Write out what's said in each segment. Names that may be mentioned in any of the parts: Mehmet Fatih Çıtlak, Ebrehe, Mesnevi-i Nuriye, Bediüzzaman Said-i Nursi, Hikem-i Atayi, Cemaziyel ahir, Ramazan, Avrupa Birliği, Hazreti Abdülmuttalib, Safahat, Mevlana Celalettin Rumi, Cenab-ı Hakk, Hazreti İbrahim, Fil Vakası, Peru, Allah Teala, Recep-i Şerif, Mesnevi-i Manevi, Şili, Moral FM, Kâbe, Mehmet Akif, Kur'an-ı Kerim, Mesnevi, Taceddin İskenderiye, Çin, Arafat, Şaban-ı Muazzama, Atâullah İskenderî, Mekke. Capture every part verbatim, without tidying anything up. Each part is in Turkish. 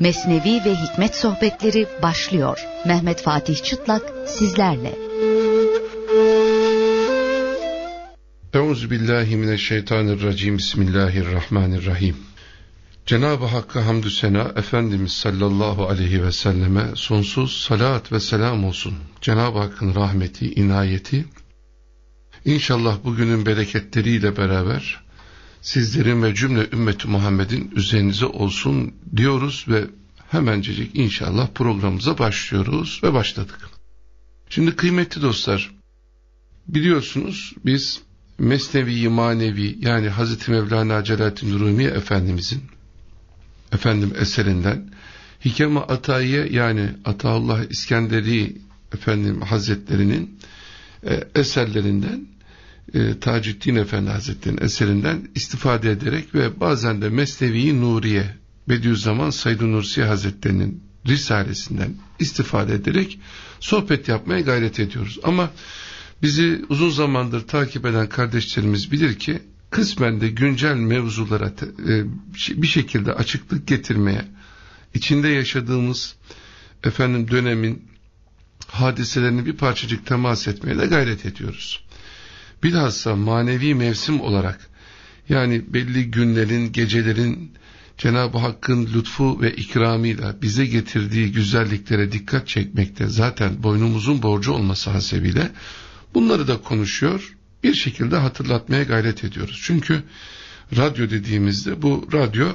Mesnevi ve Hikmet Sohbetleri başlıyor. Mehmet Fatih Çıtlak sizlerle. Euzubillahimineşşeytanirracim. Bismillahirrahmanirrahim. Cenab-ı Hakk'a hamdü sena, Efendimiz sallallahu aleyhi ve selleme sonsuz salat ve selam olsun. Cenab-ı Hakk'ın rahmeti, inayeti, İnşallah bugünün bereketleriyle beraber sizlerin ve cümle ümmeti Muhammed'in üzerinize olsun diyoruz ve hemencecik inşallah programımıza başlıyoruz ve başladık. Şimdi kıymetli dostlar, biliyorsunuz biz Mesnevi-i Manevi, yani Hazreti Mevlana Celalettin Rumi Efendimizin efendim eserinden Hikem-i Atayi'ye, yani Atâullah İskenderî efendim Hazretlerinin e, eserlerinden e, Taceddin Efendi Hazretleri'nin eserinden istifade ederek ve bazen de Mesnevi-i Nuriye, Bediüzzaman Said-i Nursi Hazretleri'nin risalesinden istifade ederek sohbet yapmaya gayret ediyoruz. Ama bizi uzun zamandır takip eden kardeşlerimiz bilir ki kısmen de güncel mevzulara bir şekilde açıklık getirmeye, içinde yaşadığımız efendim dönemin hadiselerini bir parçacık temas etmeye de gayret ediyoruz. Bilhassa manevi mevsim olarak, yani belli günlerin, gecelerin Cenab-ı Hakk'ın lütfu ve ikramıyla bize getirdiği güzelliklere dikkat çekmekte zaten boynumuzun borcu olması hasebiyle bunları da konuşuyor, bir şekilde hatırlatmaya gayret ediyoruz. Çünkü radyo dediğimizde, bu radyo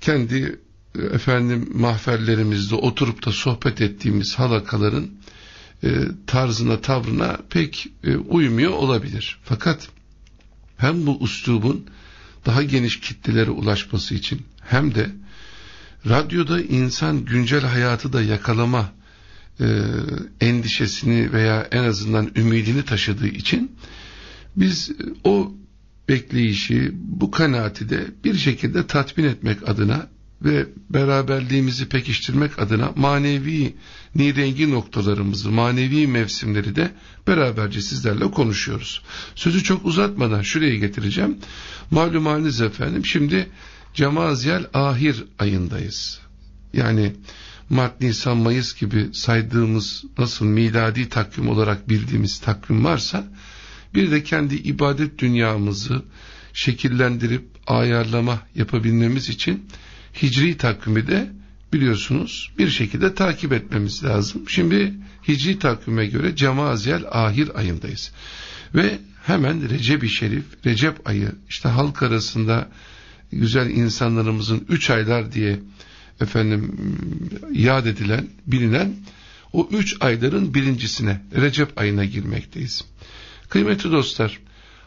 kendi efendim mahferlerimizde oturup da sohbet ettiğimiz halakaların e, tarzına, tavrına pek e, uymuyor olabilir. Fakat hem bu üslubun daha geniş kitlelere ulaşması için hem de radyoda insan güncel hayatı da yakalama e, endişesini veya en azından ümidini taşıdığı için biz o bekleyişi, bu kanaati de bir şekilde tatmin etmek adına ve beraberliğimizi pekiştirmek adına manevi nirengi noktalarımızı, manevi mevsimleri de beraberce sizlerle konuşuyoruz. Sözü çok uzatmadan şuraya getireceğim. Malumunuz efendim, şimdi Cemaziyel ahir ayındayız. Yani Mart, Nisan, Mayıs gibi saydığımız, nasıl miladi takvim olarak bildiğimiz takvim varsa, bir de kendi ibadet dünyamızı şekillendirip ayarlama yapabilmemiz için hicri takvimi de biliyorsunuz bir şekilde takip etmemiz lazım. Şimdi hicri takvime göre Cemaziyel ahir ayındayız. Ve hemen Recep-i Şerif, Recep ayı, işte halk arasında güzel insanlarımızın üç aylar diye efendim yad edilen, bilinen o üç ayların birincisine, Recep ayına girmekteyiz. Kıymetli dostlar,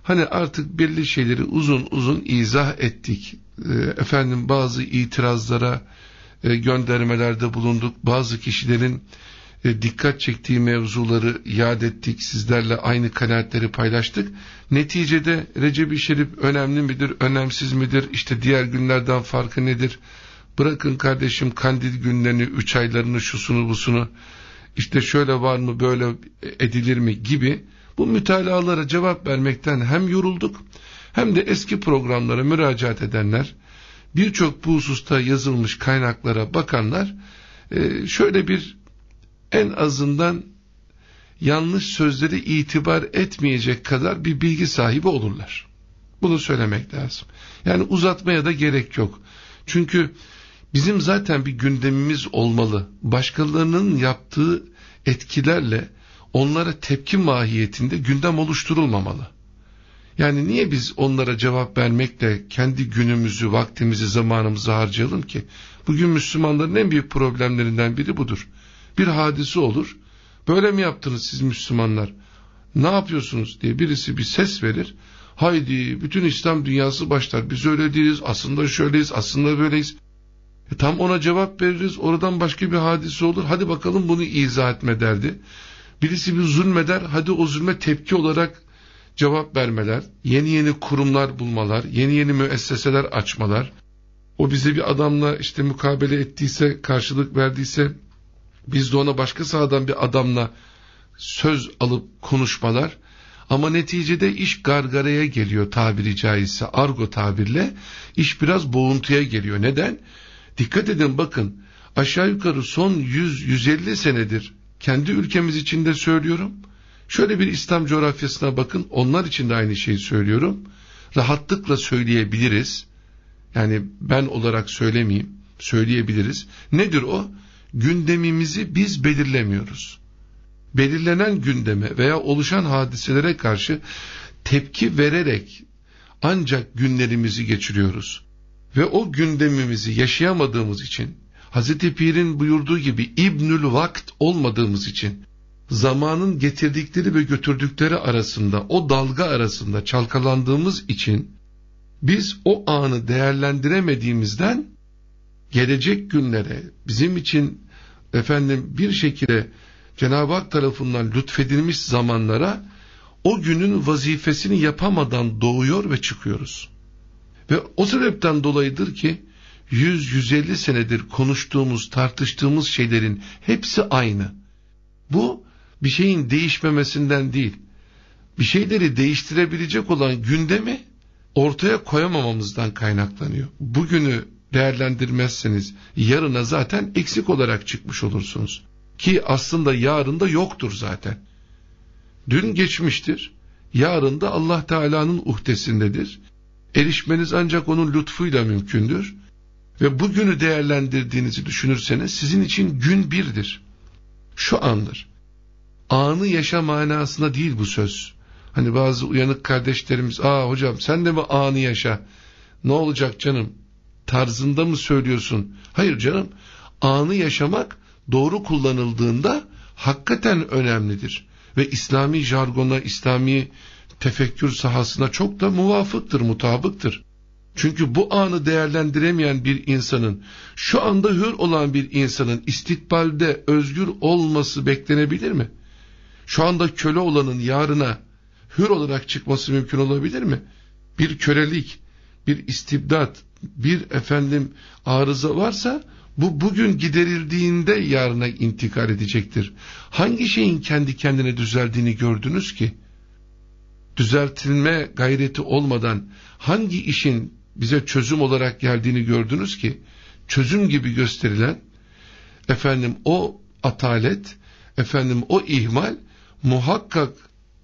hani artık belli şeyleri uzun uzun izah ettik. Efendim bazı itirazlara göndermelerde bulunduk. Bazı kişilerin dikkat çektiği mevzuları yad ettik. Sizlerle aynı kanaatleri paylaştık. Neticede Recep-i Şerif önemli midir, önemsiz midir? İşte diğer günlerden farkı nedir? Bırakın kardeşim kandil günlerini, üç aylarını, şusunu, busunu, işte şöyle var mı, böyle edilir mi gibi bu mütalalara cevap vermekten hem yorulduk, hem de eski programlara müracaat edenler, birçok bu hususta yazılmış kaynaklara bakanlar, şöyle bir en azından yanlış sözleri itibar etmeyecek kadar bir bilgi sahibi olurlar. Bunu söylemek lazım. Yani uzatmaya da gerek yok. Çünkü bizim zaten bir gündemimiz olmalı. Başkalarının yaptığı etkilerle onlara tepki mahiyetinde gündem oluşturulmamalı. Yani niye biz onlara cevap vermekle kendi günümüzü, vaktimizi, zamanımızı harcayalım ki? Bugün Müslümanların en büyük problemlerinden biri budur. Bir hadise olur, böyle mi yaptınız siz Müslümanlar, ne yapıyorsunuz diye birisi bir ses verir, haydi bütün İslam dünyası başlar, biz öyle değiliz, aslında şöyleyiz, aslında böyleyiz. E tam ona cevap veririz, oradan başka bir hadise olur, hadi bakalım bunu izah etme derdi. Birisi bir zulmeder, hadi o zulme tepki olarak cevap vermeler, yeni yeni kurumlar bulmalar, yeni yeni müesseseler açmalar, o bize bir adamla işte mukabele ettiyse, karşılık verdiyse, biz de ona başka sahadan bir adamla söz alıp konuşmalar, ama neticede iş gargaraya geliyor tabiri caizse, argo tabirle, iş biraz boğuntuya geliyor. Neden? Dikkat edin bakın, aşağı yukarı son yüz yüz elli senedir, kendi ülkemiz içinde söylüyorum, şöyle bir İslam coğrafyasına bakın, onlar için de aynı şeyi söylüyorum, rahatlıkla söyleyebiliriz. Yani ben olarak söylemeyeyim, söyleyebiliriz. Nedir o? Gündemimizi biz belirlemiyoruz. Belirlenen gündeme veya oluşan hadiselere karşı tepki vererek ancak günlerimizi geçiriyoruz. Ve o gündemimizi yaşayamadığımız için, Hazreti Pir'in buyurduğu gibi İbnül Vakt olmadığımız için, zamanın getirdikleri ve götürdükleri arasında, o dalga arasında çalkalandığımız için, biz o anı değerlendiremediğimizden gelecek günlere bizim için efendim bir şekilde Cenab-ı Hak tarafından lütfedilmiş zamanlara o günün vazifesini yapamadan doğuyor ve çıkıyoruz. Ve o sebepten dolayıdır ki yüz yüz elli senedir konuştuğumuz, tartıştığımız şeylerin hepsi aynı. Bu bir şeyin değişmemesinden değil, bir şeyleri değiştirebilecek olan gündemi ortaya koyamamamızdan kaynaklanıyor. Bugünü değerlendirmezseniz yarına zaten eksik olarak çıkmış olursunuz. Ki aslında yarın da yoktur zaten. Dün geçmiştir, yarın da Allah Teala'nın uhdesindedir. Erişmeniz ancak onun lütfuyla mümkündür. Ve bugünü değerlendirdiğinizi düşünürseniz sizin için gün birdir. Şu andır. Anı yaşa manasına değil bu söz. Hani bazı uyanık kardeşlerimiz, ''Aa hocam sen de mi anı yaşa? Ne olacak canım? Tarzında mı söylüyorsun?'' Hayır canım, anı yaşamak doğru kullanıldığında hakikaten önemlidir. Ve İslami jargona, İslami tefekkür sahasına çok da muvafıktır, mutabıktır. Çünkü bu anı değerlendiremeyen bir insanın, şu anda hür olan bir insanın istikbalde özgür olması beklenebilir mi? Şu anda köle olanın yarına hür olarak çıkması mümkün olabilir mi? Bir kölelik, bir istibdat, bir efendim arıza varsa bu bugün giderildiğinde yarına intikal edecektir. Hangi şeyin kendi kendine düzeldiğini gördünüz ki? Düzeltilme gayreti olmadan hangi işin bize çözüm olarak geldiğini gördünüz ki? Çözüm gibi gösterilen efendim o atalet, efendim o ihmal muhakkak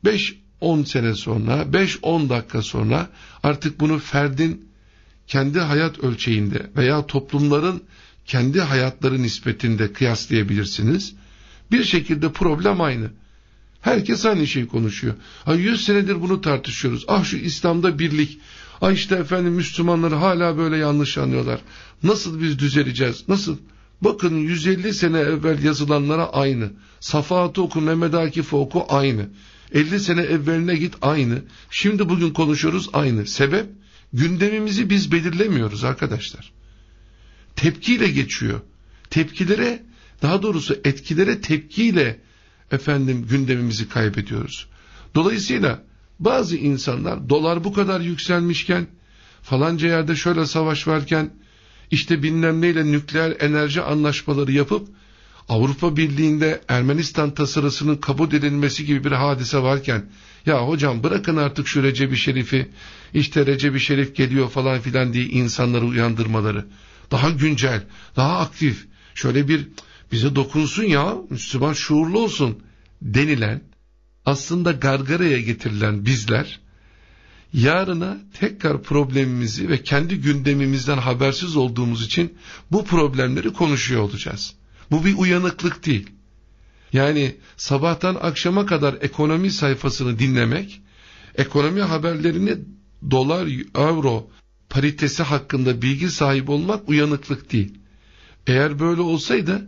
beş on sene sonra, beş on dakika sonra artık bunu ferdin kendi hayat ölçeğinde veya toplumların kendi hayatları nispetinde kıyaslayabilirsiniz. Bir şekilde problem aynı. Herkes aynı şeyi konuşuyor. Ha, yüz senedir bunu tartışıyoruz. Ah şu İslam'da birlik. Ah işte efendim Müslümanları hala böyle yanlış anlıyorlar. Nasıl biz düzeleceğiz? Nasıl? Bakın yüz elli sene evvel yazılanlara aynı. Safahat'ı oku, Mehmet Akif oku aynı. elli sene evveline git aynı. Şimdi bugün konuşuyoruz aynı. Sebep? Gündemimizi biz belirlemiyoruz arkadaşlar. Tepkiyle geçiyor. Tepkilere, daha doğrusu etkilere tepkiyle efendim gündemimizi kaybediyoruz. Dolayısıyla bazı insanlar dolar bu kadar yükselmişken, falanca yerde şöyle savaş varken, işte bilmem neyle nükleer enerji anlaşmaları yapıp Avrupa Birliği'nde Ermenistan tasarısının kabul edilmesi gibi bir hadise varken, ya hocam bırakın artık şu Recep-i Şerif'i, işte Recep-i Şerif geliyor falan filan diye insanları uyandırmaları. Daha güncel, daha aktif, şöyle bir bize dokunsun ya, Müslüman şuurlu olsun denilen, aslında gargaraya getirilen bizler, yarına tekrar problemimizi ve kendi gündemimizden habersiz olduğumuz için bu problemleri konuşuyor olacağız. Bu bir uyanıklık değil. Yani sabahtan akşama kadar ekonomi sayfasını dinlemek, ekonomi haberlerini dolar, euro paritesi hakkında bilgi sahibi olmak uyanıklık değil. Eğer böyle olsaydı,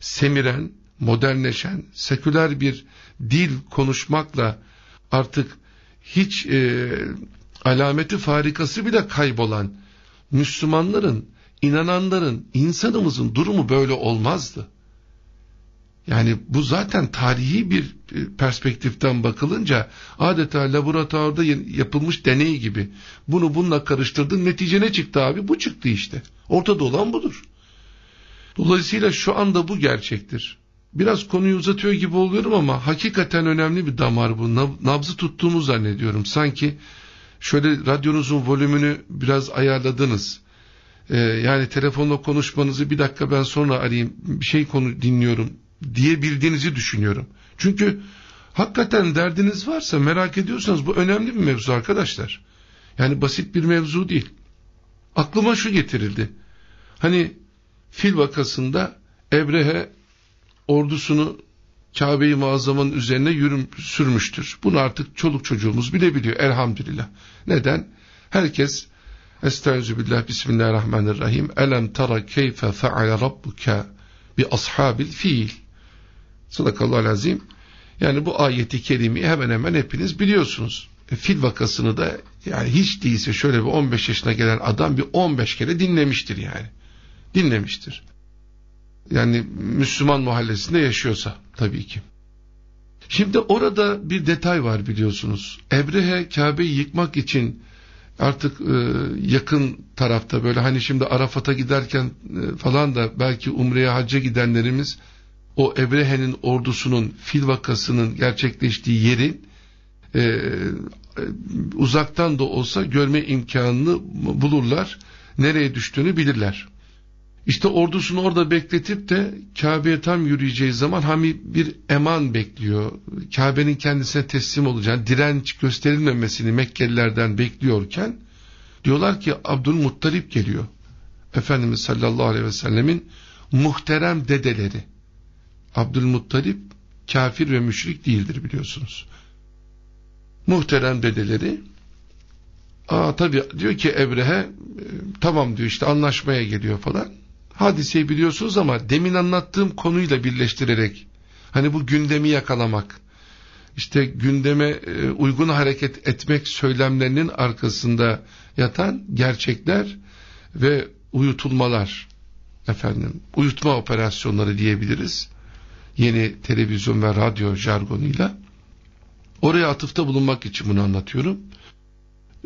semiren, modernleşen, seküler bir dil konuşmakla artık hiç e, alameti farikası bile kaybolan Müslümanların, İnananların, insanımızın durumu böyle olmazdı. Yani bu zaten tarihi bir perspektiften bakılınca adeta laboratuvarda yapılmış deney gibi. Bunu bununla karıştırdın, netice ne çıktı abi? Bu çıktı işte. Ortada olan budur. Dolayısıyla şu anda bu gerçektir. Biraz konuyu uzatıyor gibi oluyorum ama hakikaten önemli bir damar bu. Nabzı tuttuğumu zannediyorum. Sanki şöyle radyonuzun volümünü biraz ayarladınız. e, yani telefonla konuşmanızı bir dakika ben sonra arayayım, bir şey konu dinliyorum diyebildiğinizi düşünüyorum. Çünkü hakikaten derdiniz varsa, merak ediyorsanız, bu önemli bir mevzu arkadaşlar. Yani basit bir mevzu değil. Aklıma şu getirildi. Hani Fil Vakası'nda Ebrehe ordusunu Kâbe-i Muazzama'nın üzerine yürüm, sürmüştür. Bunu artık çoluk çocuğumuz bilebiliyor elhamdülillah. Neden? Herkes Estağfirullah, Bismillahirrahmanirrahim. Elem tara keyfe feale rabbuka bi ashabil fiil. Sadakallahu azim. Yani bu ayeti kerimeyi hemen hemen hepiniz biliyorsunuz. E, fil Vakası'nı da yani hiç değilse şöyle bir on beş yaşına gelen adam bir on beş kere dinlemiştir yani. Dinlemiştir. Yani Müslüman mahallesinde yaşıyorsa tabii ki. Şimdi orada bir detay var biliyorsunuz. Ebrehe Kabe'yi yıkmak için artık e, yakın tarafta, böyle hani şimdi Arafat'a giderken e, falan da belki Umre'ye, hacca gidenlerimiz o Ebrehe'nin ordusunun Fil Vakası'nın gerçekleştiği yerin e, e, uzaktan da olsa görme imkanını bulurlar. Nereye düştüğünü bilirler. İşte ordusunu orada bekletip de Kabe'ye tam yürüyeceği zaman hani bir eman bekliyor. Kabe'nin kendisine teslim olacağını, direnç gösterilmemesini Mekkelilerden bekliyorken diyorlar ki Abdülmuttalib geliyor. Efendimiz sallallahu aleyhi ve sellemin muhterem dedeleri. Abdülmuttalib kafir ve müşrik değildir biliyorsunuz. Muhterem dedeleri. Aa tabii diyor ki Ebrehe, tamam diyor, işte anlaşmaya geliyor falan. Hadiseyi biliyorsunuz ama demin anlattığım konuyla birleştirerek, hani bu gündemi yakalamak, işte gündeme uygun hareket etmek söylemlerinin arkasında yatan gerçekler ve uyutulmalar, efendim uyutma operasyonları diyebiliriz yeni televizyon ve radyo jargonuyla. Oraya atıfta bulunmak için bunu anlatıyorum.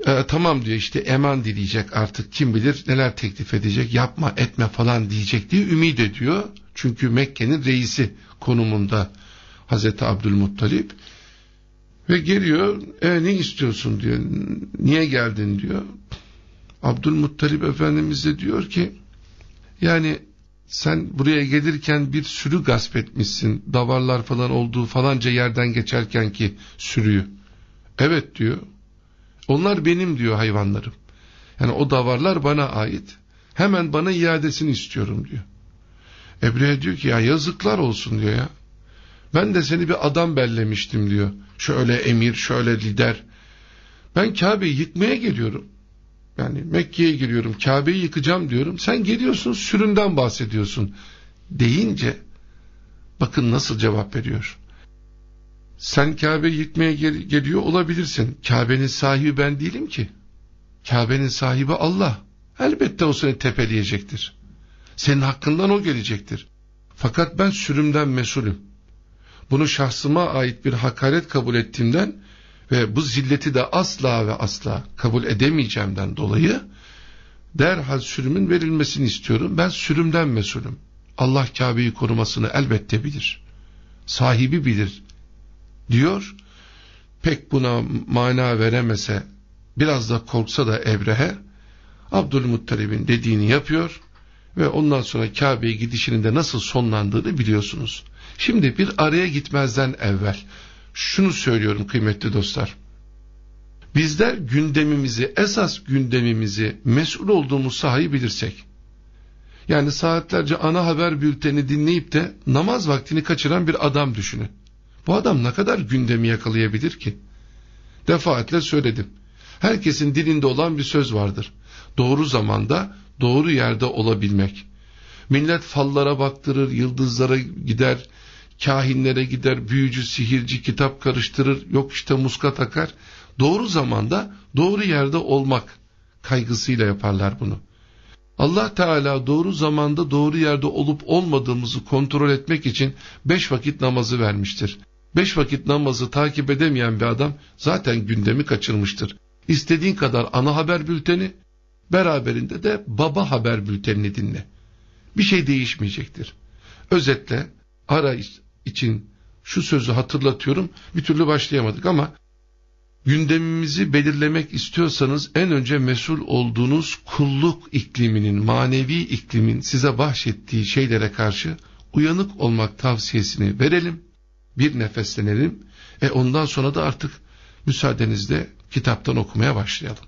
E, tamam diyor, işte eman dileyecek, artık kim bilir neler teklif edecek, yapma etme falan diyecek diye ümit ediyor. Çünkü Mekke'nin reisi konumunda Hazreti Abdülmuttalib ve geliyor. E, ne istiyorsun diyor, niye geldin diyor. Abdülmuttalib Efendimiz de diyor ki yani sen buraya gelirken bir sürü gasp etmişsin, davarlar falan olduğu falanca yerden geçerken ki sürüyü. Evet diyor. Onlar benim diyor, hayvanlarım. Yani o davarlar bana ait. Hemen bana iadesini istiyorum diyor. Ebrehe diyor ki ya yazıklar olsun diyor ya. Ben de seni bir adam bellemiştim diyor. Şöyle emir, şöyle lider. Ben Kabe'yi yıkmaya geliyorum. Yani Mekke'ye giriyorum, Kabe'yi yıkacağım diyorum. Sen geliyorsun süründen bahsediyorsun. Deyince bakın nasıl cevap veriyor. Sen Kabe'yi yıkmaya gel- geliyor olabilirsin. Kabe'nin sahibi ben değilim ki. Kabe'nin sahibi Allah. Elbette o seni tepeleyecektir. Senin hakkından o gelecektir. Fakat ben sürümden mesulüm. Bunu şahsıma ait bir hakaret kabul ettiğimden ve bu zilleti de asla ve asla kabul edemeyeceğimden dolayı derhal sürümün verilmesini istiyorum. Ben sürümden mesulüm. Allah Kabe'yi korumasını elbette bilir. Sahibi bilir. Diyor, pek buna mana veremese, biraz da korksa da Ebrehe, Abdülmuttalib'in dediğini yapıyor ve ondan sonra Kabe'ye gidişinin de nasıl sonlandığını biliyorsunuz. Şimdi bir araya gitmezden evvel şunu söylüyorum kıymetli dostlar. Bizler gündemimizi, esas gündemimizi, mesul olduğumuz sahayı bilirsek, yani saatlerce ana haber bülteni dinleyip de namaz vaktini kaçıran bir adam düşünün. Bu adam ne kadar gündemi yakalayabilir ki? Defaatle söyledim. Herkesin dilinde olan bir söz vardır. Doğru zamanda, doğru yerde olabilmek. Millet fallara baktırır, yıldızlara gider, kahinlere gider, büyücü, sihirci, kitap karıştırır, yok işte muska takar. Doğru zamanda, doğru yerde olmak kaygısıyla yaparlar bunu. Allah Teala doğru zamanda, doğru yerde olup olmadığımızı kontrol etmek için beş vakit namazı vermiştir. Beş vakit namazı takip edemeyen bir adam zaten gündemi kaçırmıştır. İstediğin kadar ana haber bülteni, beraberinde de baba haber bültenini dinle. Bir şey değişmeyecektir. Özetle ara için şu sözü hatırlatıyorum. Bir türlü başlayamadık ama gündemimizi belirlemek istiyorsanız en önce mesul olduğunuz kulluk ikliminin, manevi iklimin size bahşettiği şeylere karşı uyanık olmak tavsiyesini verelim. Bir nefeslenelim. E ondan sonra da artık müsaadenizle kitaptan okumaya başlayalım.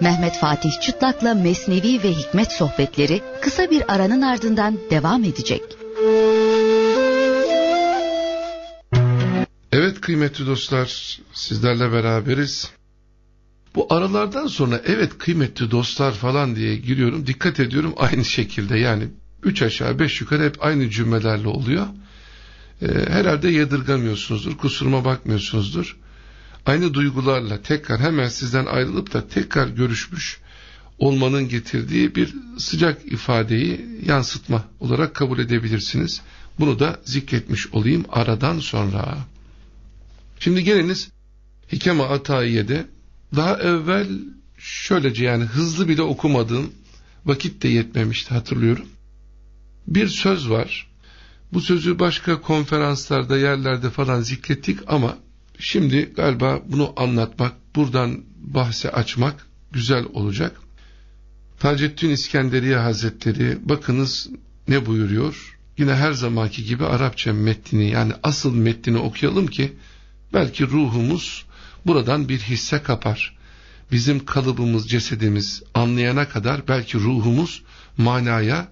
Mehmet Fatih Çıtlak'la Mesnevi ve Hikmet sohbetleri kısa bir aranın ardından devam edecek. Evet kıymetli dostlar, sizlerle beraberiz. Bu aralardan sonra evet kıymetli dostlar falan diye giriyorum, dikkat ediyorum aynı şekilde, yani üç aşağı beş yukarı hep aynı cümlelerle oluyor. Ee, herhalde yadırgamıyorsunuzdur, kusuruma bakmıyorsunuzdur. Aynı duygularla tekrar hemen sizden ayrılıp da tekrar görüşmüş olmanın getirdiği bir sıcak ifadeyi yansıtma olarak kabul edebilirsiniz. Bunu da zikretmiş olayım aradan sonra. Şimdi geliniz Hikem-i Atayi'de daha evvel şöylece, yani hızlı bile okumadığım, vakit de yetmemişti hatırlıyorum. Bir söz var. Bu sözü başka konferanslarda, yerlerde falan zikrettik ama şimdi galiba bunu anlatmak, buradan bahse açmak güzel olacak. Taceddin İskenderiye Hazretleri bakınız ne buyuruyor. Yine her zamanki gibi Arapça metnini, yani asıl metnini okuyalım ki belki ruhumuz buradan bir hisse kapar. Bizim kalıbımız, cesedimiz anlayana kadar belki ruhumuz manaya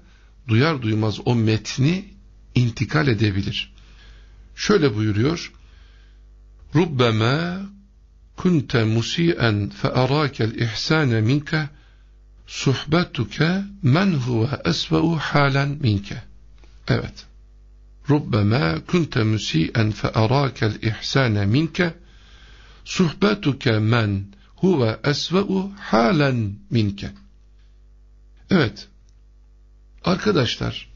duyar duymaz o metni intikal edebilir. Şöyle buyuruyor. Rubbemâ kunte musî'en fe arâkel ihsâne minke suhbetuke men huve esve'u hâlen minke. Evet. Rubbemâ kunte musî'en fe arâkel ihsâne minke suhbetuke men huve esve'u hâlen minke. Evet. Arkadaşlar,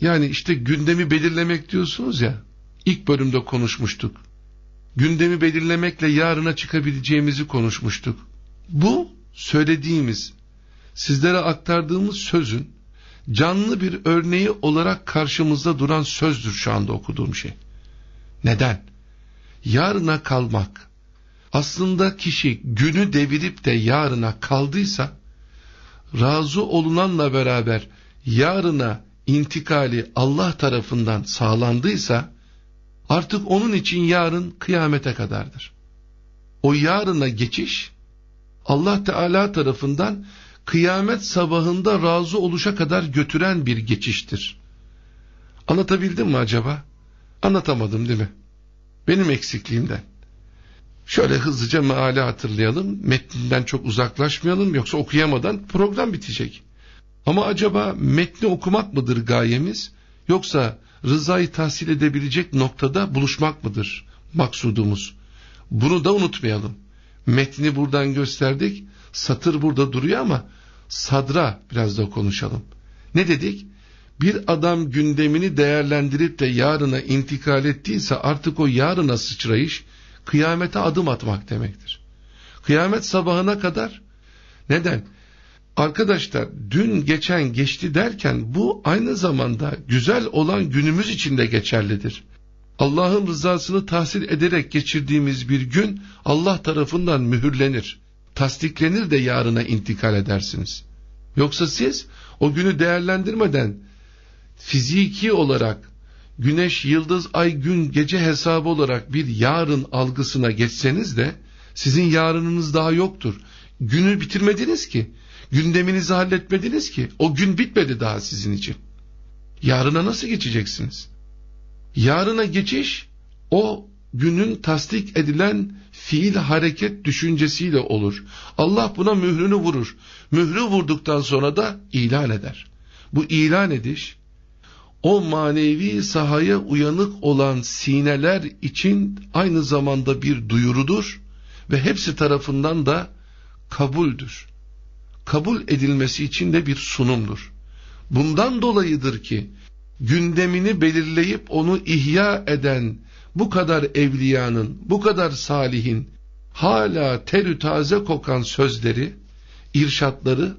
yani işte gündemi belirlemek diyorsunuz ya, ilk bölümde konuşmuştuk. Gündemi belirlemekle yarına çıkabileceğimizi konuşmuştuk. Bu söylediğimiz, sizlere aktardığımız sözün canlı bir örneği olarak karşımızda duran sözdür şu anda okuduğum şey. Neden? Yarına kalmak. Aslında kişi günü devirip de yarına kaldıysa, razı olunanla beraber yarına intikali Allah tarafından sağlandıysa, artık onun için yarın kıyamete kadardır. O yarına geçiş Allah Teala tarafından kıyamet sabahında razı oluşa kadar götüren bir geçiştir. Anlatabildim mi acaba? Anlatamadım değil mi? Benim eksikliğimden. Şöyle hızlıca meali hatırlayalım. Metninden çok uzaklaşmayalım, yoksa okuyamadan program bitecek. Ama acaba metni okumak mıdır gayemiz, yoksa rızayı tahsil edebilecek noktada buluşmak mıdır maksudumuz? Bunu da unutmayalım. Metni buradan gösterdik, satır burada duruyor ama sadra biraz da konuşalım. Ne dedik? Bir adam gündemini değerlendirip de yarına intikal ettiyse artık o yarına sıçrayış kıyamete adım atmak demektir. Kıyamet sabahına kadar. Neden? Arkadaşlar, dün geçen geçti derken bu aynı zamanda güzel olan günümüz için de geçerlidir. Allah'ın rızasını tahsil ederek geçirdiğimiz bir gün Allah tarafından mühürlenir, tasdiklenir de yarına intikal edersiniz. Yoksa siz o günü değerlendirmeden fiziki olarak güneş, yıldız, ay, gün, gece hesabı olarak bir yarın algısına geçseniz de sizin yarınınız daha yoktur. Günü bitirmediniz ki. Gündeminizi halletmediniz ki. O gün bitmedi daha sizin için. Yarına nasıl geçeceksiniz? Yarına geçiş o günün tasdik edilen fiil, hareket düşüncesiyle olur. Allah buna mührünü vurur. Mührü vurduktan sonra da ilan eder. Bu ilan ediş o manevi sahaya uyanık olan sineler için aynı zamanda bir duyurudur ve hepsi tarafından da kabuldür. Kabul edilmesi için de bir sunumdur. Bundan dolayıdır ki gündemini belirleyip onu ihya eden bu kadar evliyanın, bu kadar salihin hala terü taze kokan sözleri, irşatları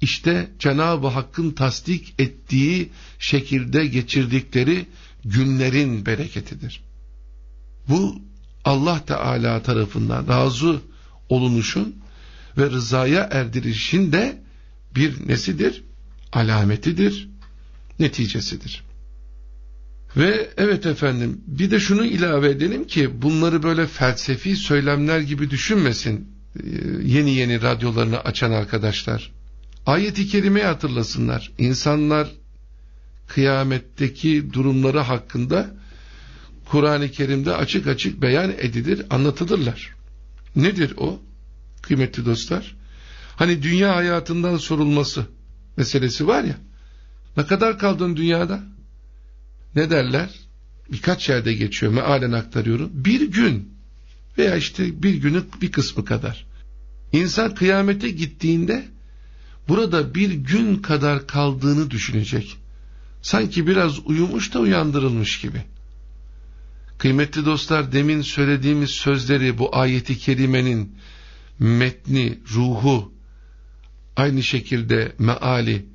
İşte Cenab-ı Hakk'ın tasdik ettiği şekilde geçirdikleri günlerin bereketidir. Bu Allah Teala tarafından razı olunuşun ve rızaya erdirişin de bir nesidir? Alametidir, neticesidir. Ve evet efendim, bir de şunu ilave edelim ki bunları böyle felsefi söylemler gibi düşünmesin yeni yeni radyolarını açan arkadaşlar. Ayet-i kerimeyi hatırlasınlar. İnsanlar kıyametteki durumları hakkında Kur'an-ı Kerim'de açık açık beyan edilir, anlatılırlar. Nedir o? Kıymetli dostlar, hani dünya hayatından sorulması meselesi var ya, ne kadar kaldın dünyada? Ne derler? Birkaç yerde geçiyor, mealen aktarıyorum. Bir gün veya işte bir günün bir kısmı kadar. İnsan kıyamete gittiğinde burada bir gün kadar kaldığını düşünecek. Sanki biraz uyumuş da uyandırılmış gibi. Kıymetli dostlar, demin söylediğimiz sözleri, bu ayeti kerimenin metni, ruhu, aynı şekilde meali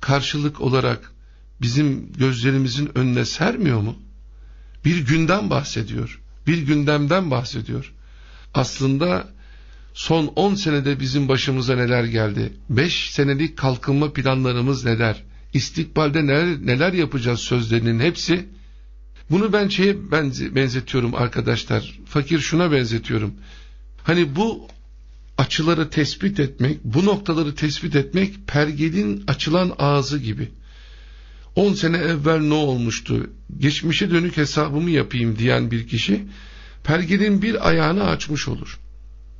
karşılık olarak bizim gözlerimizin önüne sermiyor mu? Bir günden bahsediyor, bir gündemden bahsediyor. Aslında son on senede bizim başımıza neler geldi? beş senelik kalkınma planlarımız neler? İstikbalde neler, neler yapacağız sözlerinin hepsi. Bunu ben şeye benzetiyorum arkadaşlar, fakir şuna benzetiyorum. Hani bu açıları tespit etmek, bu noktaları tespit etmek pergelin açılan ağzı gibi. on sene evvel ne olmuştu? Geçmişe dönük hesabımı yapayım diyen bir kişi pergelin bir ayağını açmış olur.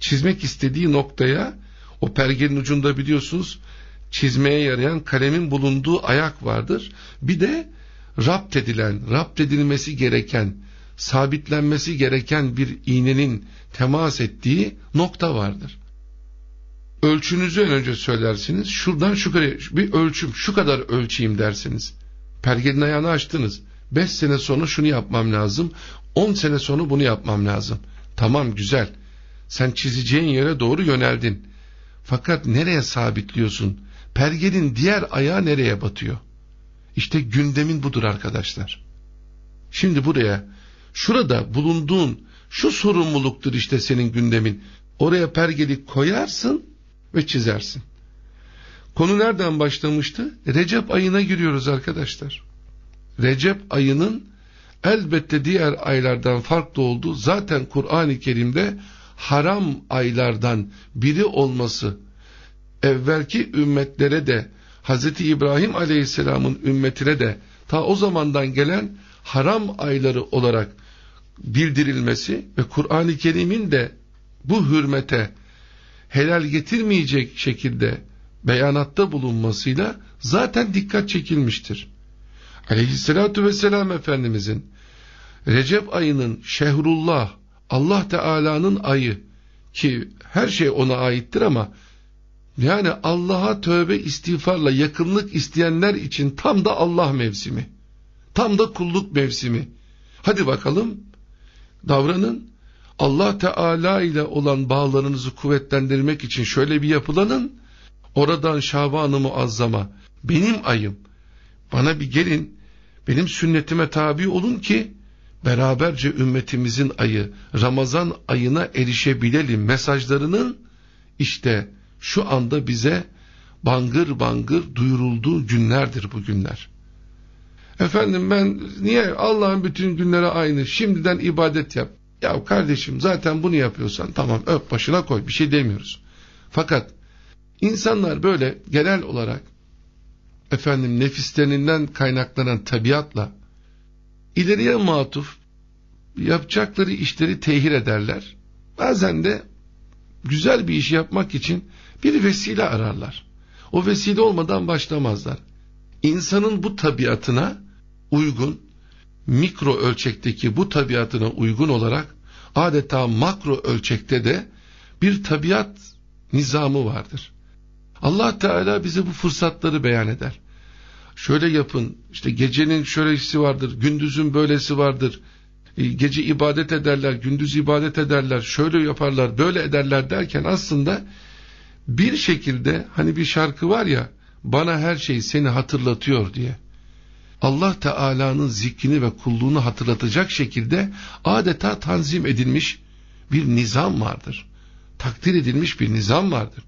Çizmek istediği noktaya, o pergelin ucunda biliyorsunuz çizmeye yarayan kalemin bulunduğu ayak vardır. Bir de rapt edilen, rapt edilmesi gereken, sabitlenmesi gereken bir iğnenin temas ettiği nokta vardır. Ölçünüzü önce söylersiniz, şuradan şu kadar bir ölçüm, şu kadar ölçeyim dersiniz. Pergelin ayağını açtınız. beş sene sonra şunu yapmam lazım, on sene sonra bunu yapmam lazım. Tamam, güzel, sen çizeceğin yere doğru yöneldin. Fakat nereye sabitliyorsun? Pergelin diğer ayağı nereye batıyor? İşte gündemin budur arkadaşlar. Şimdi buraya, şurada bulunduğun şu sorumluluktur işte senin gündemin. Oraya pergeli koyarsın ve çizersin. Konu nereden başlamıştı? Recep ayına giriyoruz arkadaşlar. Recep ayının elbette diğer aylardan farklı olduğu, zaten Kur'an-ı Kerim'de haram aylardan biri olması, evvelki ümmetlere de, Hazreti İbrahim Aleyhisselam'ın ümmetine de ta o zamandan gelen haram ayları olarak bildirilmesi ve Kur'an-ı Kerim'in de bu hürmete helal getirmeyecek şekilde beyanatta bulunmasıyla zaten dikkat çekilmiştir. Aleyhisselatü vesselam Efendimizin Recep ayının şehrullah, Allah Teala'nın ayı ki her şey ona aittir ama yani Allah'a tövbe istiğfarla yakınlık isteyenler için tam da Allah mevsimi, tam da kulluk mevsimi. Hadi bakalım, davranın. Allah Teala ile olan bağlarınızı kuvvetlendirmek için şöyle bir yapılanın. Oradan Şaban-ı Muazzama, benim ayım, bana bir gelin, benim sünnetime tabi olun ki beraberce ümmetimizin ayı Ramazan ayına erişebilelim mesajlarının işte şu anda bize bangır bangır duyurulduğu günlerdir bu günler. Efendim ben niye Allah'ın bütün günleri aynı, şimdiden ibadet yap. Ya kardeşim, zaten bunu yapıyorsan tamam, öp başına koy, bir şey demiyoruz. Fakat insanlar böyle genel olarak efendim nefislerinden kaynaklanan tabiatla ileriye matuf yapacakları işleri tehir ederler. Bazen de güzel bir işi yapmak için bir vesile ararlar. O vesile olmadan başlamazlar. İnsanın bu tabiatına uygun, mikro ölçekteki bu tabiatına uygun olarak adeta makro ölçekte de bir tabiat nizamı vardır. Allah Teala bize bu fırsatları beyan eder. Şöyle yapın, işte gecenin şöylesi vardır, gündüzün böylesi vardır, gece ibadet ederler, gündüz ibadet ederler, şöyle yaparlar, böyle ederler derken aslında bir şekilde, hani bir şarkı var ya, bana her şey seni hatırlatıyor diye, Allah Teala'nın zikrini ve kulluğunu hatırlatacak şekilde adeta tanzim edilmiş bir nizam vardır. Takdir edilmiş bir nizam vardır.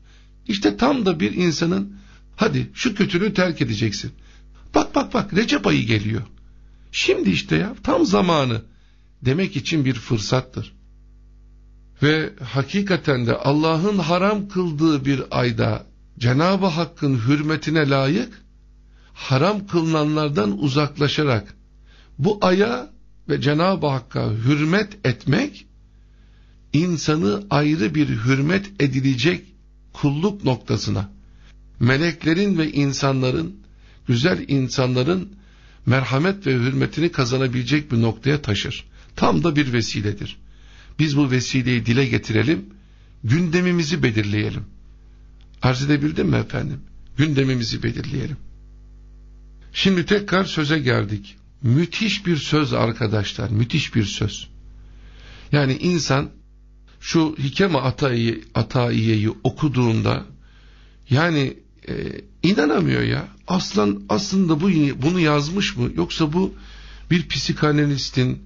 İşte tam da bir insanın, hadi şu kötülüğü terk edeceksin. Bak bak bak, Recep ayı geliyor. Şimdi işte ya, tam zamanı demek için bir fırsattır. Ve hakikaten de Allah'ın haram kıldığı bir ayda Cenab-ı Hakk'ın hürmetine layık, haram kılınanlardan uzaklaşarak bu aya ve Cenab-ı Hakk'a hürmet etmek, insanı ayrı bir hürmet edilecek kulluk noktasına, meleklerin ve insanların, güzel insanların merhamet ve hürmetini kazanabilecek bir noktaya taşır. Tam da bir vesiledir. Biz bu vesileyi dile getirelim, gündemimizi belirleyelim. Arz edebildim mi efendim? Gündemimizi belirleyelim. Şimdi tekrar söze geldik. Müthiş bir söz arkadaşlar, müthiş bir söz. Yani insan şu Hikem-i Atayi, Atayiye'yi okuduğunda, yani e, inanamıyor ya. Aslan, aslında bu, bunu yazmış mı? Yoksa bu bir psikanalistin,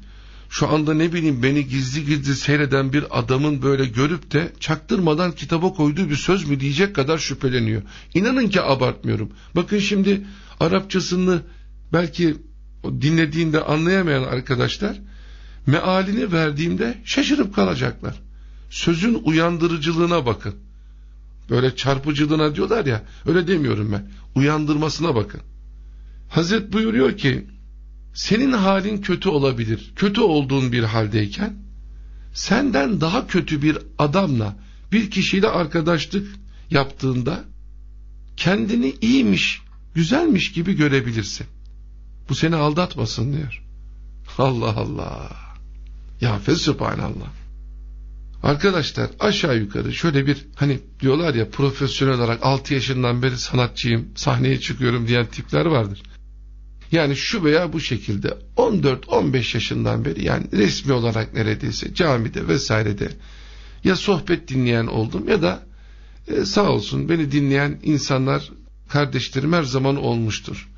şu anda ne bileyim beni gizli gizli seyreden bir adamın böyle görüp de çaktırmadan kitaba koyduğu bir söz mü diyecek kadar şüpheleniyor. İnanın ki abartmıyorum. Bakın şimdi Arapçasını belki dinlediğinde anlayamayan arkadaşlar, mealini verdiğimde şaşırıp kalacaklar. Sözün uyandırıcılığına bakın. Böyle çarpıcılığına diyorlar ya, öyle demiyorum ben. Uyandırmasına bakın. Hazret buyuruyor ki, senin halin kötü olabilir. Kötü olduğun bir haldeyken senden daha kötü bir adamla, bir kişiyle arkadaşlık yaptığında kendini iyiymiş, güzelmiş gibi görebilirsin. Bu seni aldatmasın diyor. Allah Allah. Ya fesübhanallah. Arkadaşlar aşağı yukarı şöyle bir, hani diyorlar ya, profesyonel olarak altı yaşından beri sanatçıyım, sahneye çıkıyorum diyen tipler vardır. Yani şu veya bu şekilde on dört on beş yaşından beri, yani resmi olarak neredeyse camide vesairede ya sohbet dinleyen oldum ya da e, sağ olsun beni dinleyen insanlar, kardeşlerim her zaman olmuştur.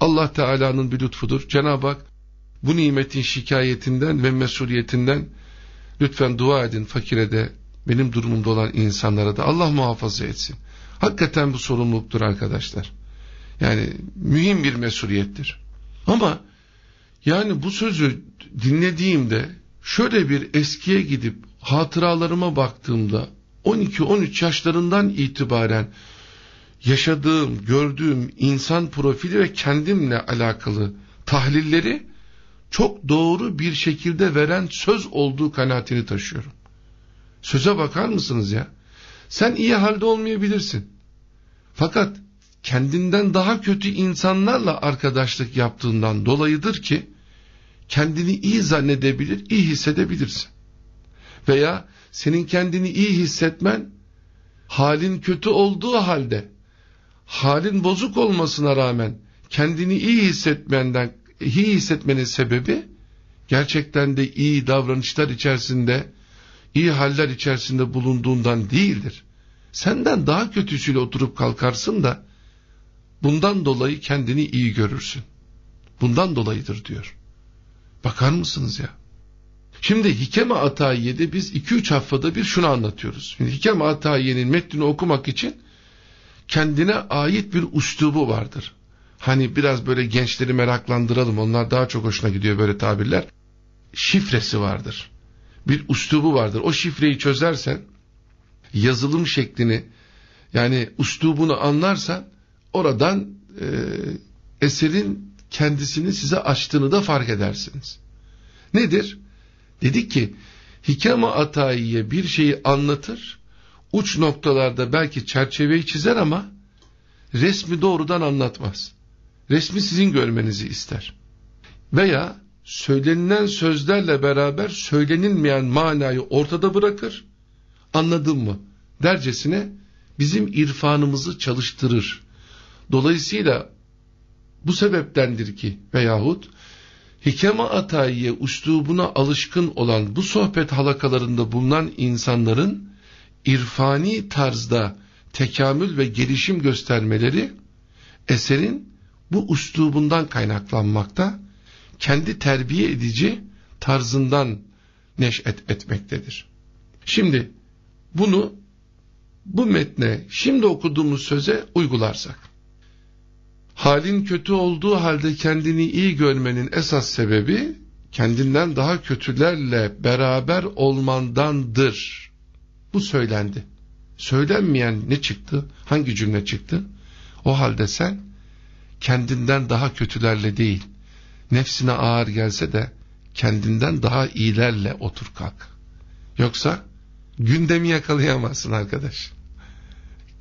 Allah Teala'nın bir lütfudur. Cenab-ı Hak bu nimetin şikayetinden ve mesuliyetinden lütfen dua edin fakire de, benim durumumda olan insanlara da Allah muhafaza etsin. Hakikaten bu sorumluluktur arkadaşlar. Yani mühim bir mesuliyettir. Ama yani bu sözü dinlediğimde şöyle bir eskiye gidip hatıralarıma baktığımda, on iki on üç yaşlarından itibaren yaşadığım, gördüğüm insan profili ve kendimle alakalı tahlilleri çok doğru bir şekilde veren söz olduğu kanaatini taşıyorum. Söze bakar mısınız ya? Sen iyi halde olmayabilirsin. Fakat kendinden daha kötü insanlarla arkadaşlık yaptığından dolayıdır ki kendini iyi zannedebilir, iyi hissedebilirsin. Veya senin kendini iyi hissetmen, halin kötü olduğu halde, halin bozuk olmasına rağmen kendini iyi hissetmenden, iyi hissetmenin sebebi gerçekten de iyi davranışlar içerisinde, iyi haller içerisinde bulunduğundan değildir. Senden daha kötüsüyle oturup kalkarsın da bundan dolayı kendini iyi görürsün. Bundan dolayıdır diyor. Bakar mısınız ya? Şimdi Hikem-i Atayiye'de biz iki üç haftada bir şunu anlatıyoruz. Şimdi Hikem-i Atayiye'nin metnini okumak için kendine ait bir üslubu vardır. Hani biraz böyle gençleri meraklandıralım, onlar daha çok hoşuna gidiyor böyle tabirler. Şifresi vardır. Bir üslubu vardır. O şifreyi çözersen, yazılım şeklini, yani üslubunu anlarsan, oradan e, eserin kendisini size açtığını da fark edersiniz. Nedir? Dedik ki Hikem-i Atayiye bir şeyi anlatır, uç noktalarda belki çerçeveyi çizer ama resmi doğrudan anlatmaz. Resmi sizin görmenizi ister. Veya söylenilen sözlerle beraber söylenilmeyen manayı ortada bırakır, anladın mı dercesine bizim irfanımızı çalıştırır. Dolayısıyla bu sebeptendir ki veyahut Hikem-i Atayiye üslubuna alışkın olan bu sohbet halakalarında bulunan insanların irfani tarzda tekamül ve gelişim göstermeleri eserin bu üslubundan kaynaklanmakta, kendi terbiye edici tarzından neş'et etmektedir. Şimdi bunu bu metne, şimdi okuduğumuz söze uygularsak, halin kötü olduğu halde kendini iyi görmenin esas sebebi kendinden daha kötülerle beraber olmandandır. Bu söylendi. Söylenmeyen ne çıktı? Hangi cümle çıktı? O halde sen kendinden daha kötülerle değil, nefsine ağır gelse de kendinden daha iyilerle otur kalk. Yoksa gündemi yakalayamazsın arkadaş.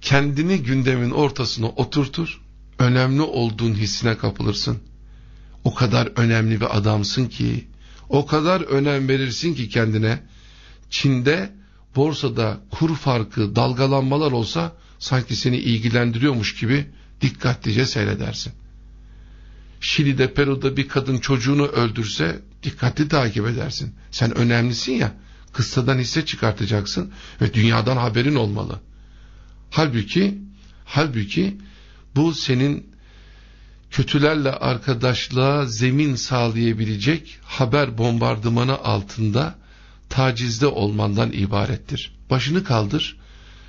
Kendini gündemin ortasına oturtur, önemli olduğun hissine kapılırsın. O kadar önemli bir adamsın ki, o kadar önem verirsin ki kendine. Çin'de, borsada kur farkı, dalgalanmalar olsa sanki seni ilgilendiriyormuş gibi dikkatlice seyredersin. Şili'de, Peru'da bir kadın çocuğunu öldürse dikkatli takip edersin. Sen önemlisin ya, kıssadan hisse çıkartacaksın ve dünyadan haberin olmalı. Halbuki, halbuki bu senin kötülerle arkadaşlığa zemin sağlayabilecek haber bombardımanı altında tacizde olmandan ibarettir. Başını kaldır,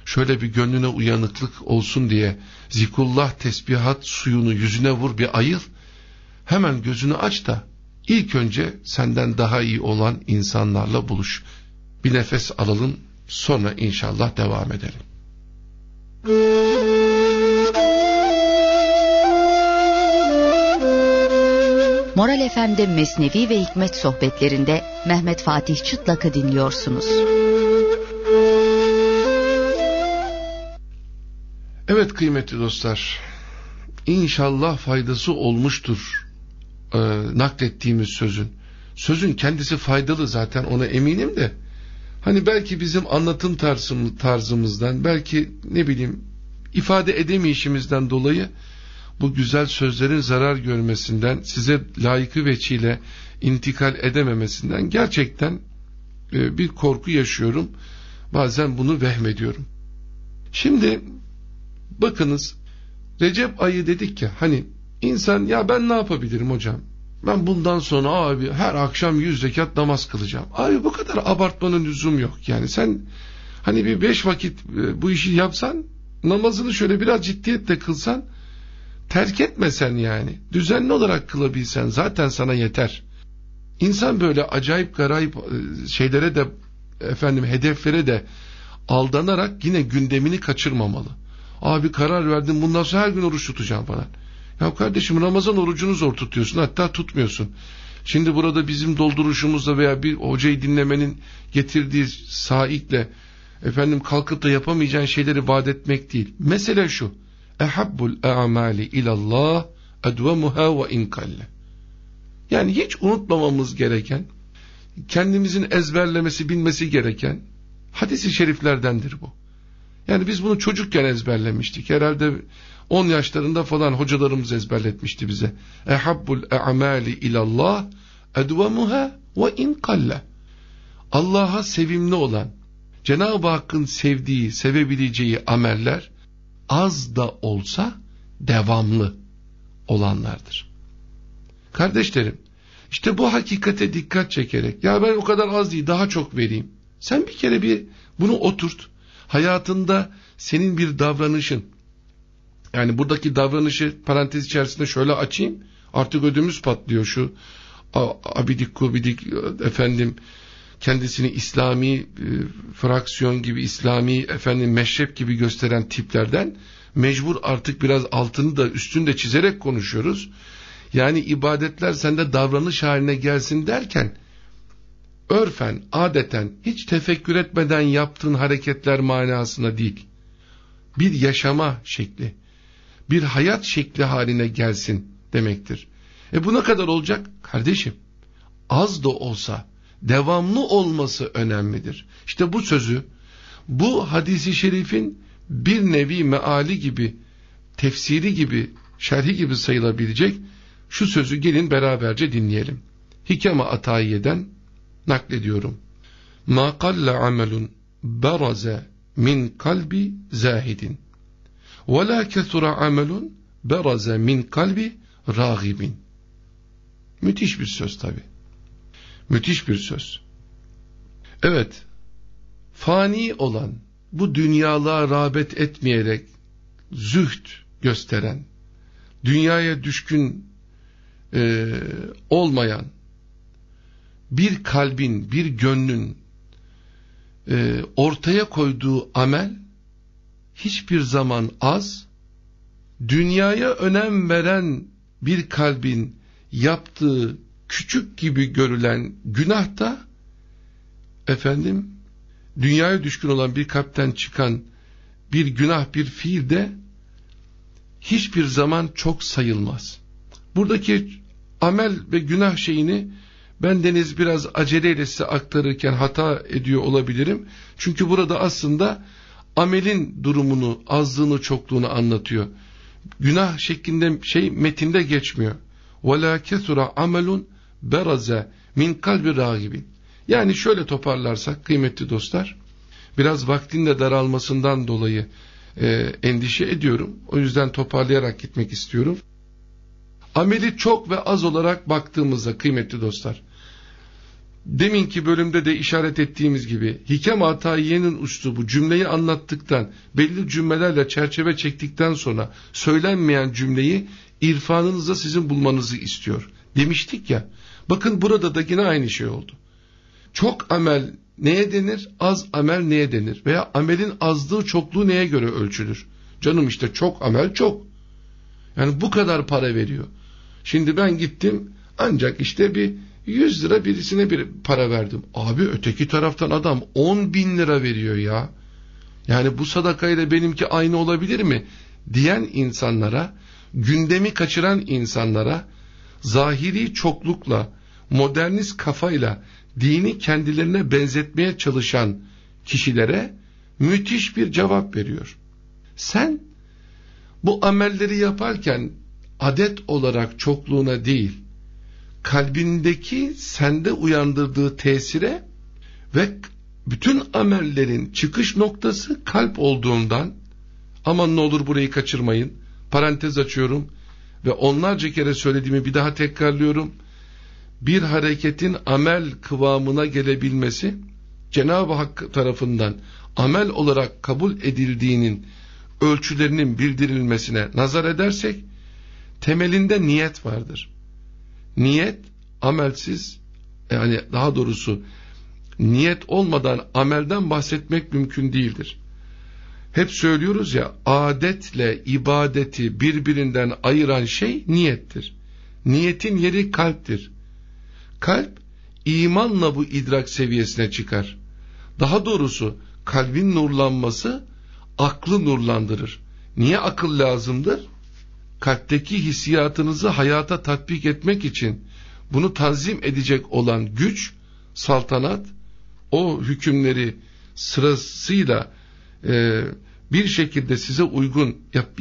şöyle bir gönlüne uyanıklık olsun diye zikrullah tesbihat suyunu yüzüne vur bir ayıl, hemen gözünü aç da ilk önce senden daha iyi olan insanlarla buluş. Bir nefes alalım, sonra inşallah devam edelim. Moral Efendi Mesnevi ve Hikmet sohbetlerinde Mehmet Fatih Çıtlak'ı dinliyorsunuz. Evet kıymetli dostlar, İnşallah faydası olmuştur e, naklettiğimiz sözün. Sözün kendisi faydalı zaten, ona eminim de. Hani belki bizim anlatım tarzım, tarzımızdan, belki ne bileyim ifade edemeyişimizden dolayı bu güzel sözlerin zarar görmesinden, size layıkı veçiyle intikal edememesinden gerçekten e, bir korku yaşıyorum. Bazen bunu vehmediyorum. Şimdi bakınız, Recep ayı dedik ya, hani insan ya ben ne yapabilirim hocam? Ben bundan sonra abi her akşam yüz rekat namaz kılacağım. Abi bu kadar abartmanın lüzum yok. Yani sen hani bir beş vakit bu işi yapsan, namazını şöyle biraz ciddiyetle kılsan, terk etmesen yani, düzenli olarak kılabilsen zaten sana yeter. İnsan böyle acayip garayip şeylere de, efendim hedeflere de aldanarak yine gündemini kaçırmamalı. Abi karar verdim, bundan sonra her gün oruç tutacağım falan. Ya kardeşim, Ramazan orucunu zor tutuyorsun, hatta tutmuyorsun. Şimdi burada bizim dolduruşumuzla veya bir hocayı dinlemenin getirdiği saikle efendim kalkıp da yapamayacağın şeyleri vaat etmek değil. Mesele şu: ehabbul a'mali ilallah edvemuha ve inkalle. Yani hiç unutmamamız gereken, kendimizin ezberlemesi, bilmesi gereken hadis-i şeriflerdendir bu. Yani biz bunu çocukken ezberlemiştik. Herhalde on yaşlarında falan hocalarımız ezberletmişti bize. Ehabbul a'mali ilallah edvemuha ve inkalle. Allah'a sevimli olan, Cenab-ı Hakk'ın sevdiği, sevebileceği ameller az da olsa devamlı olanlardır. Kardeşlerim, işte bu hakikate dikkat çekerek, ya ben o kadar az değil daha çok vereyim. Sen bir kere bir bunu oturt. Hayatında senin bir davranışın, yani buradaki davranışı parantez içerisinde şöyle açayım, artık ödümüz patlıyor şu abidik kubidik efendim kendisini İslami e, fraksiyon gibi, İslami efendim meşrep gibi gösteren tiplerden mecbur artık biraz altını da üstünü de çizerek konuşuyoruz. Yani ibadetler sende davranış haline gelsin derken, örfen, adeten, hiç tefekkür etmeden yaptığın hareketler manasına değil, bir yaşama şekli, bir hayat şekli haline gelsin demektir. E bu ne kadar olacak? Kardeşim, az da olsa devamlı olması önemlidir. İşte bu sözü, bu hadisi şerifin bir nevi meali gibi, tefsiri gibi, şerhi gibi sayılabilecek şu sözü gelin beraberce dinleyelim. Hikem-i Atayi'den naklediyorum. Ma qalle amelun baraze min kalbi zahidin. وَلَا كَثُرَ عَمَلٌ بَرَزَ مِنْ قَلْبِ رَاغِبٍ. Müthiş bir söz tabi. Müthiş bir söz. Evet, fani olan, bu dünyalığa rağbet etmeyerek zühd gösteren, dünyaya düşkün e, olmayan bir kalbin, bir gönlün e, ortaya koyduğu amel hiçbir zaman az, dünyaya önem veren bir kalbin yaptığı küçük gibi görülen günah da efendim dünyaya düşkün olan bir kalpten çıkan bir günah, bir fiil de hiçbir zaman çok sayılmaz. Buradaki amel ve günah şeyini bendeniz biraz aceleyle size aktarırken hata ediyor olabilirim. Çünkü burada aslında amelin durumunu, azlığını, çokluğunu anlatıyor. Günah şeklinde şey metinde geçmiyor. وَلَا كَثُرَ عَمَلٌ بَرَزَ مِنْ قَلْبِ رَاغِبٍ. Yani şöyle toparlarsak kıymetli dostlar, biraz vaktin de daralmasından dolayı e, endişe ediyorum. O yüzden toparlayarak gitmek istiyorum. Ameli çok ve az olarak baktığımızda kıymetli dostlar, deminki bölümde de işaret ettiğimiz gibi Hikem-i Atayiye'nin üslubu, cümleyi anlattıktan, belli cümlelerle çerçeve çektikten sonra söylenmeyen cümleyi irfanınızda sizin bulmanızı istiyor demiştik ya. Bakın burada da yine aynı şey oldu. Çok amel neye denir? Az amel neye denir? Veya amelin azlığı çokluğu neye göre ölçülür? Canım işte çok amel çok. Yani bu kadar para veriyor. Şimdi ben gittim ancak işte bir yüz lira birisine bir para verdim. Abi öteki taraftan adam on bin lira veriyor ya. Yani bu sadakayla benimki aynı olabilir mi? Diyen insanlara, gündemi kaçıran insanlara, zahiri çoklukla, modernist kafayla dini kendilerine benzetmeye çalışan kişilere müthiş bir cevap veriyor. Sen bu amelleri yaparken adet olarak çokluğuna değil, kalbindeki sende uyandırdığı tesire ve bütün amellerin çıkış noktası kalp olduğundan, aman ne olur burayı kaçırmayın, parantez açıyorum ve onlarca kere söylediğimi bir daha tekrarlıyorum. Bir hareketin amel kıvamına gelebilmesi, Cenab-ı Hakk tarafından amel olarak kabul edildiğinin ölçülerinin bildirilmesine nazar edersek, temelinde niyet vardır. Niyet amelsiz, yani daha doğrusu niyet olmadan amelden bahsetmek mümkün değildir. Hep söylüyoruz ya, adetle ibadeti birbirinden ayıran şey niyettir. Niyetin yeri kalptir. Kalp imanla bu idrak seviyesine çıkar. Daha doğrusu kalbin nurlanması aklı nurlandırır. Niye akıl lazımdır? Kalpteki hissiyatınızı hayata tatbik etmek için bunu tanzim edecek olan güç, saltanat, o hükümleri sırasıyla e, bir şekilde size uygun,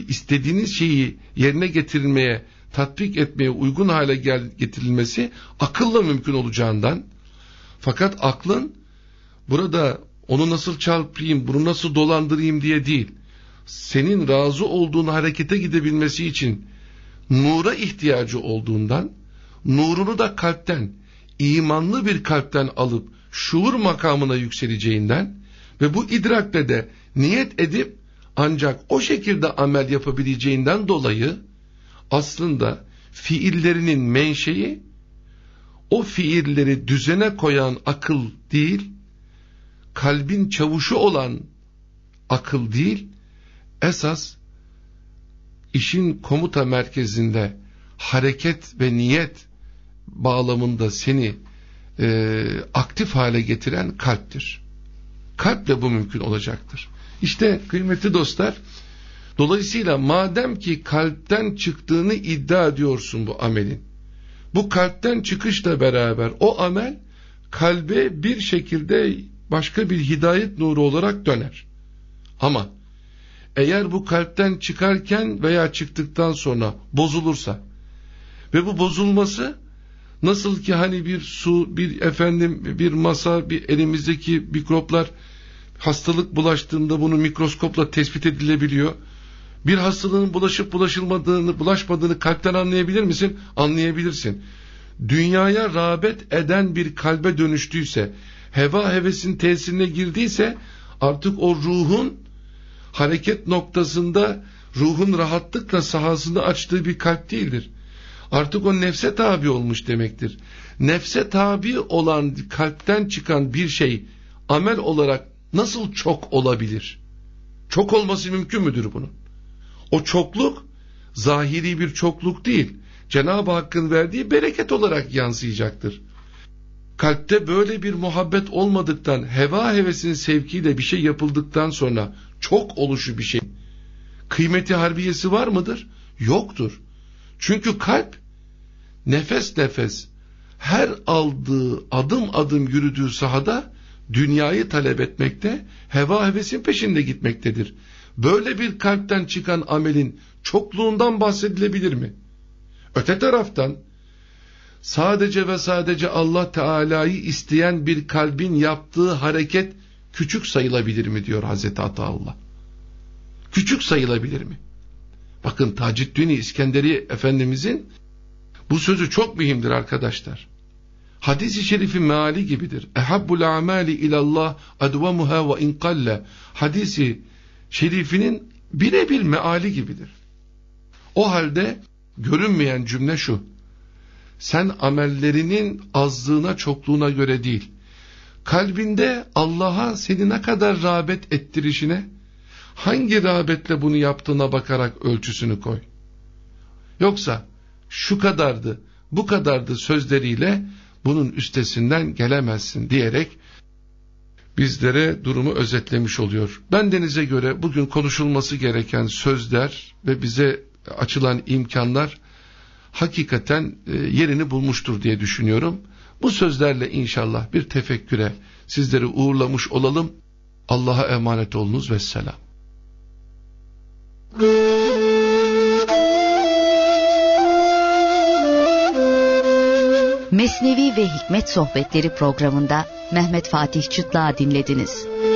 istediğiniz şeyi yerine getirilmeye, tatbik etmeye uygun hale getirilmesi akılla mümkün olacağından, fakat aklın burada onu nasıl çarpayım, bunu nasıl dolandırayım diye değil, senin razı olduğun harekete gidebilmesi için nura ihtiyacı olduğundan, nurunu da kalpten, imanlı bir kalpten alıp şuur makamına yükseleceğinden ve bu idrakle de niyet edip ancak o şekilde amel yapabileceğinden dolayı aslında fiillerinin menşei o fiilleri düzene koyan akıl değil, kalbin çavuşu olan akıl değil, esas işin komuta merkezinde hareket ve niyet bağlamında seni e, aktif hale getiren kalptir. Kalple bu mümkün olacaktır. İşte kıymetli dostlar, dolayısıyla madem ki kalpten çıktığını iddia ediyorsun bu amelin, bu kalpten çıkışla beraber o amel kalbe bir şekilde başka bir hidayet nuru olarak döner. Ama eğer bu kalpten çıkarken veya çıktıktan sonra bozulursa ve bu bozulması nasıl ki hani bir su, bir efendim bir masa, bir elimizdeki mikroplar hastalık bulaştığında bunu mikroskopla tespit edilebiliyor. Bir hastalığın bulaşıp bulaşılmadığını, bulaşmadığını kalpten anlayabilir misin? Anlayabilirsin. Dünyaya rağbet eden bir kalbe dönüştüyse, heva hevesin tesirine girdiyse, artık o ruhun hareket noktasında, ruhun rahatlıkla sahasını açtığı bir kalp değildir. Artık o nefse tabi olmuş demektir. Nefse tabi olan kalpten çıkan bir şey amel olarak nasıl çok olabilir? Çok olması mümkün müdür bunun? O çokluk zahiri bir çokluk değil. Cenab-ı Hakk'ın verdiği bereket olarak yansıyacaktır. Kalpte böyle bir muhabbet olmadıktan, heva hevesinin sevkiyle bir şey yapıldıktan sonra çok oluşu bir şey. Kıymeti harbiyesi var mıdır? Yoktur. Çünkü kalp nefes nefes her aldığı adım adım yürüdüğü sahada dünyayı talep etmekte, heva hevesin peşinde gitmektedir. Böyle bir kalpten çıkan amelin çokluğundan bahsedilebilir mi? Öte taraftan sadece ve sadece Allah Teala'yı isteyen bir kalbin yaptığı hareket küçük sayılabilir mi diyor Hazreti Atâullah. Küçük sayılabilir mi? Bakın Taceddin İskenderiye Efendimizin bu sözü çok mühimdir arkadaşlar. Hadis-i şerifin meali gibidir. Ehabbul amali ilallah advamuha ve inkalle. Hadis-i şerifinin birebir meali gibidir. O halde görünmeyen cümle şu: sen amellerinin azlığına, çokluğuna göre değil, kalbinde Allah'a seni ne kadar rağbet ettirişine, hangi rağbetle bunu yaptığına bakarak ölçüsünü koy. Yoksa şu kadardı, bu kadardı sözleriyle bunun üstesinden gelemezsin diyerek bizlere durumu özetlemiş oluyor. Bendenize göre bugün konuşulması gereken sözler ve bize açılan imkanlar hakikaten yerini bulmuştur diye düşünüyorum. Bu sözlerle inşallah bir tefekküre sizleri uğurlamış olalım. Allah'a emanet olunuz ve selam. Mesnevi ve Hikmet Sohbetleri programında Mehmet Fatih Çıtlak'ı dinlediniz.